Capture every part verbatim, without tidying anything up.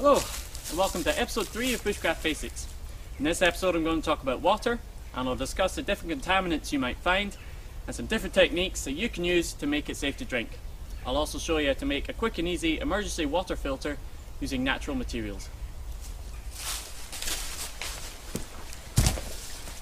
Hello and welcome to episode three of Bushcraft Basics. In this episode I'm going to talk about water, and I'll discuss the different contaminants you might find and some different techniques that you can use to make it safe to drink. I'll also show you how to make a quick and easy emergency water filter using natural materials.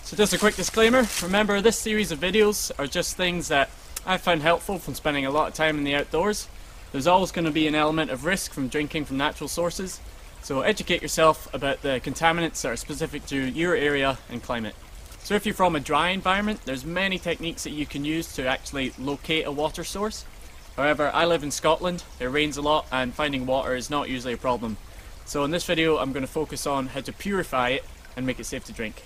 So just a quick disclaimer, remember this series of videos are just things that I found helpful from spending a lot of time in the outdoors. There's always going to be an element of risk from drinking from natural sources, so educate yourself about the contaminants that are specific to your area and climate. So if you're from a dry environment, there's many techniques that you can use to actually locate a water source. However, I live in Scotland, it rains a lot and finding water is not usually a problem. So in this video I'm going to focus on how to purify it and make it safe to drink.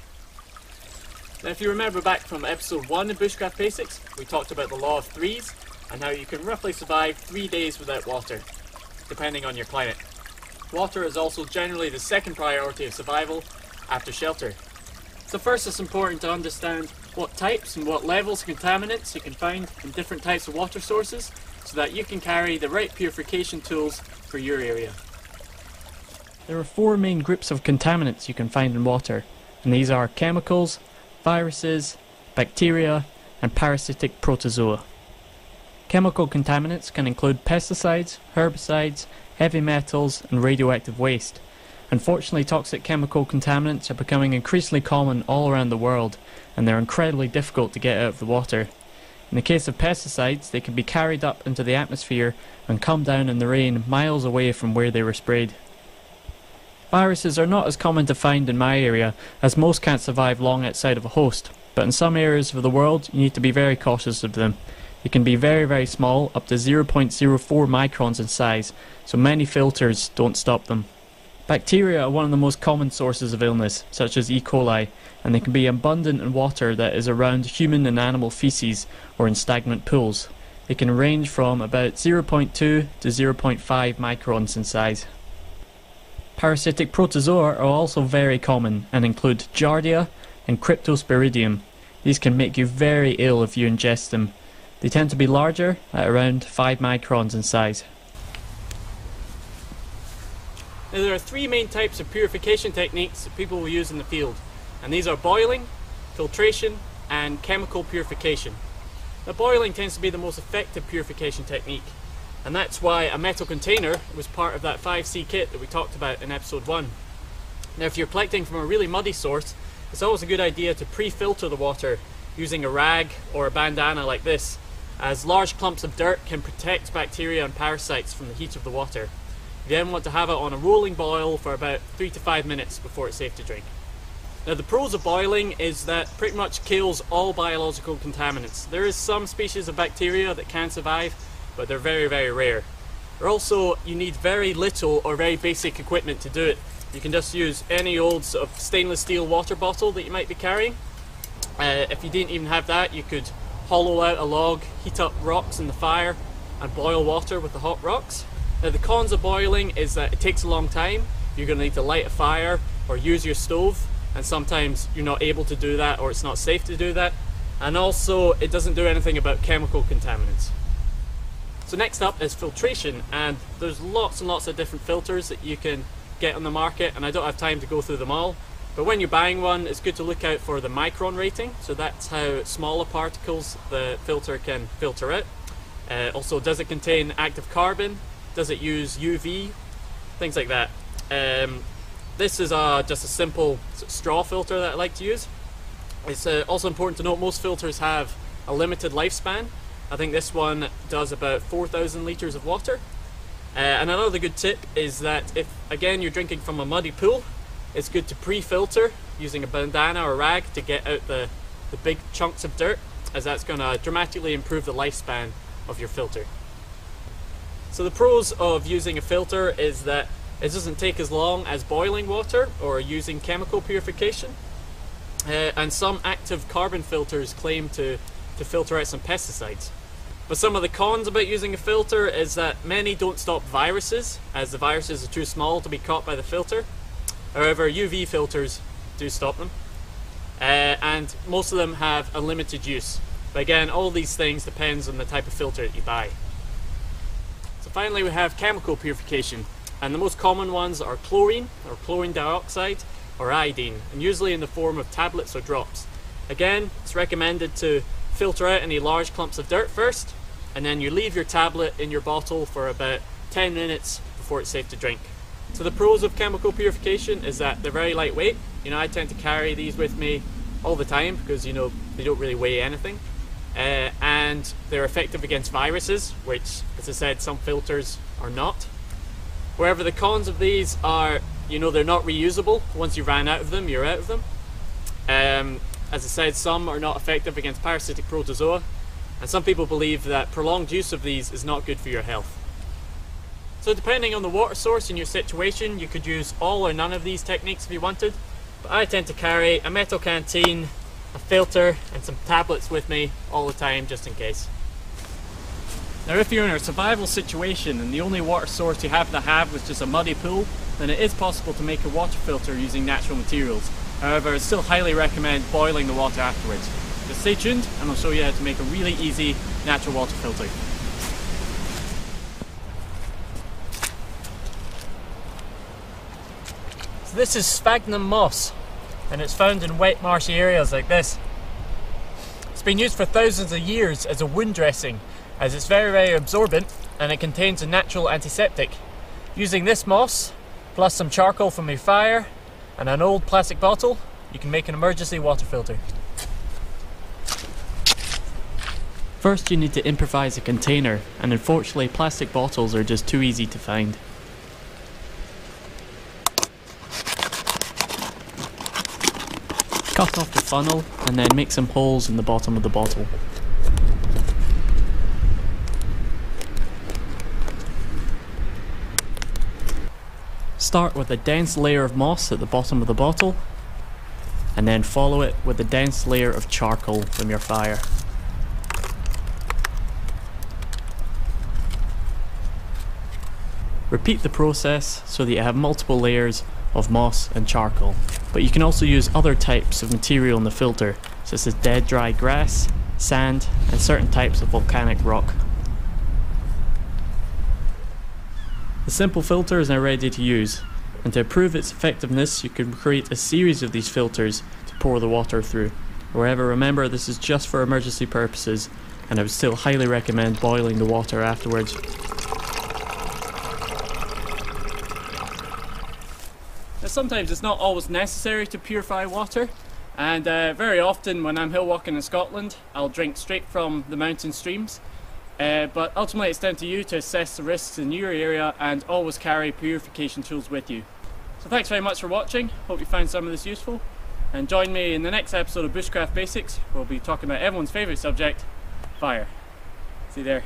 Now if you remember back from episode one of Bushcraft Basics, we talked about the law of threes and how you can roughly survive three days without water, depending on your climate. Water is also generally the second priority of survival after shelter. So first it's important to understand what types and what levels of contaminants you can find in different types of water sources so that you can carry the right purification tools for your area. There are four main groups of contaminants you can find in water, and these are chemicals, viruses, bacteria and parasitic protozoa. Chemical contaminants can include pesticides, herbicides, heavy metals and radioactive waste. Unfortunately, toxic chemical contaminants are becoming increasingly common all around the world, and they're incredibly difficult to get out of the water. In the case of pesticides, they can be carried up into the atmosphere and come down in the rain miles away from where they were sprayed. Viruses are not as common to find in my area, as most can't survive long outside of a host, but in some areas of the world you need to be very cautious of them. They can be very very small, up to zero point zero four microns in size, so many filters don't stop them. Bacteria are one of the most common sources of illness, such as E. coli, and they can be abundant in water that is around human and animal feces or in stagnant pools. They can range from about zero point two to zero point five microns in size. Parasitic protozoa are also very common and include Giardia and Cryptosporidium. These can make you very ill if you ingest them. They tend to be larger, at around five microns in size. Now there are three main types of purification techniques that people will use in the field, and these are boiling, filtration and chemical purification. Now boiling tends to be the most effective purification technique, and that's why a metal container was part of that five C kit that we talked about in episode one. Now if you're collecting from a really muddy source, it's always a good idea to pre-filter the water using a rag or a bandana like this, as large clumps of dirt can protect bacteria and parasites from the heat of the water. You then want to have it on a rolling boil for about three to five minutes before it's safe to drink. Now the pros of boiling is that it pretty much kills all biological contaminants. There is some species of bacteria that can survive, but they're very very rare. Also, you need very little or very basic equipment to do it. You can just use any old sort of stainless steel water bottle that you might be carrying. Uh, if you didn't even have that, you could hollow out a log, heat up rocks in the fire and boil water with the hot rocks. Now the cons of boiling is that it takes a long time, you're going to need to light a fire or use your stove, and sometimes you're not able to do that or it's not safe to do that, and also it doesn't do anything about chemical contaminants. So next up is filtration, and there's lots and lots of different filters that you can get on the market, and I don't have time to go through them all. But when you're buying one, it's good to look out for the micron rating, so that's how smaller particles the filter can filter out. Uh, also, does it contain active carbon? Does it use U V? Things like that. Um, this is uh, just a simple straw filter that I like to use. It's uh, also important to note most filters have a limited lifespan. I think this one does about four thousand litres of water. Uh, and another good tip is that if, again, you're drinking from a muddy pool, it's good to pre-filter using a bandana or rag to get out the, the big chunks of dirt, as that's going to dramatically improve the lifespan of your filter. So the pros of using a filter is that it doesn't take as long as boiling water or using chemical purification, uh, and some active carbon filters claim to, to filter out some pesticides. But some of the cons about using a filter is that many don't stop viruses, as the viruses are too small to be caught by the filter. However, U V filters do stop them, uh, and most of them have unlimited use. But again, all these things depends on the type of filter that you buy. So finally we have chemical purification, And the most common ones are chlorine or chlorine dioxide or iodine, and usually in the form of tablets or drops. Again, it's recommended to filter out any large clumps of dirt first, and then you leave your tablet in your bottle for about ten minutes before it's safe to drink. So the pros of chemical purification is that they're very lightweight. You know, I tend to carry these with me all the time because, you know, they don't really weigh anything. Uh, and they're effective against viruses, which, as I said, some filters are not. However, the cons of these are, you know, they're not reusable. Once you ran out of them, you're out of them. Um, as I said, some are not effective against parasitic protozoa, and some people believe that prolonged use of these is not good for your health. So depending on the water source and your situation, you could use all or none of these techniques if you wanted, but I tend to carry a metal canteen, a filter and some tablets with me all the time, just in case. Now, if you're in a survival situation and the only water source you happen to have was just a muddy pool, then it is possible to make a water filter using natural materials. However, I still highly recommend boiling the water afterwards. Just stay tuned and I'll show you how to make a really easy natural water filter. So this is sphagnum moss, and it's found in wet marshy areas like this. It's been used for thousands of years as a wound dressing, as it's very very absorbent and it contains a natural antiseptic. Using this moss plus some charcoal from your fire and an old plastic bottle, you can make an emergency water filter. First, you need to improvise a container, and unfortunately plastic bottles are just too easy to find. Cut off the funnel and then make some holes in the bottom of the bottle. Start with a dense layer of moss at the bottom of the bottle, and then follow it with a dense layer of charcoal from your fire. Repeat the process so that you have multiple layers of moss and charcoal. But you can also use other types of material in the filter, such as dead dry grass, sand, and certain types of volcanic rock. The simple filter is now ready to use, and to prove its effectiveness you can create a series of these filters to pour the water through. However, remember, this is just for emergency purposes, and I would still highly recommend boiling the water afterwards. Sometimes it's not always necessary to purify water, and uh, very often when I'm hill walking in Scotland I'll drink straight from the mountain streams, uh, but ultimately it's down to you to assess the risks in your area and always carry purification tools with you. So thanks very much for watching, hope you found some of this useful, and join me in the next episode of Bushcraft Basics where we'll be talking about everyone's favourite subject, fire. See you there.